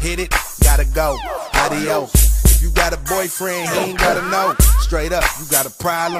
hit it, gotta go, adios. If you got a boyfriend, he ain't gotta know. Straight up, you got a problem.